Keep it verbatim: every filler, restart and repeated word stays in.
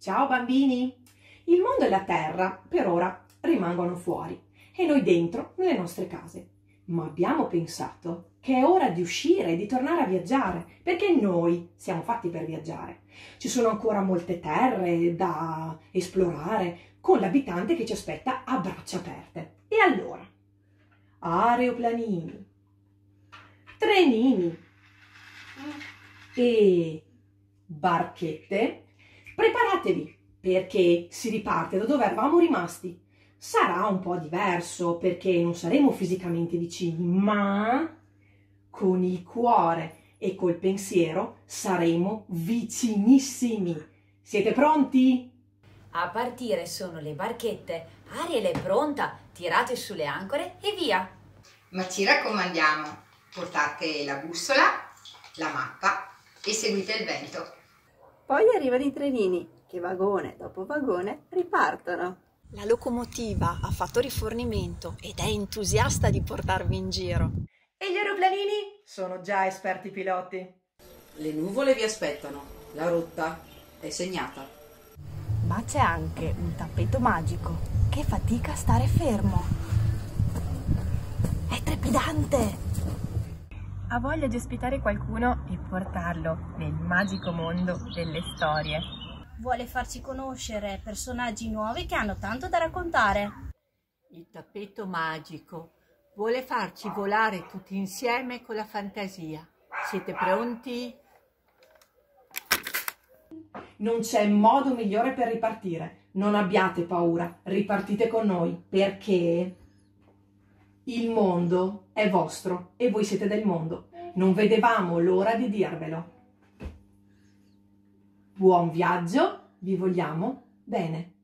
Ciao bambini! Il mondo e la Terra per ora rimangono fuori e noi dentro nelle nostre case. Ma abbiamo pensato che è ora di uscire e di tornare a viaggiare, perché noi siamo fatti per viaggiare. Ci sono ancora molte terre da esplorare con l'abitante che ci aspetta a braccia aperte. E allora? Aeroplanini, trenini e barchette. Preparatevi, perché si riparte da dove eravamo rimasti. Sarà un po' diverso, perché non saremo fisicamente vicini, ma con il cuore e col pensiero saremo vicinissimi. Siete pronti? A partire sono le barchette. Ariel è pronta, tirate sulle ancore e via! Ma ci raccomandiamo, portate la bussola, la mappa e seguite il vento. Poi arrivano i trenini, che vagone dopo vagone ripartono. La locomotiva ha fatto rifornimento ed è entusiasta di portarvi in giro. E gli aeroplanini sono già esperti piloti. Le nuvole vi aspettano, la rotta è segnata. Ma c'è anche un tappeto magico che fatica a stare fermo. È trepidante! Ha voglia di ospitare qualcuno e portarlo nel magico mondo delle storie. Vuole farci conoscere personaggi nuovi che hanno tanto da raccontare. Il tappeto magico vuole farci volare tutti insieme con la fantasia. Siete pronti? Non c'è modo migliore per ripartire. Non abbiate paura, ripartite con noi, perché il mondo è vostro e voi siete del mondo. Non vedevamo l'ora di dirvelo. Buon viaggio, vi vogliamo bene.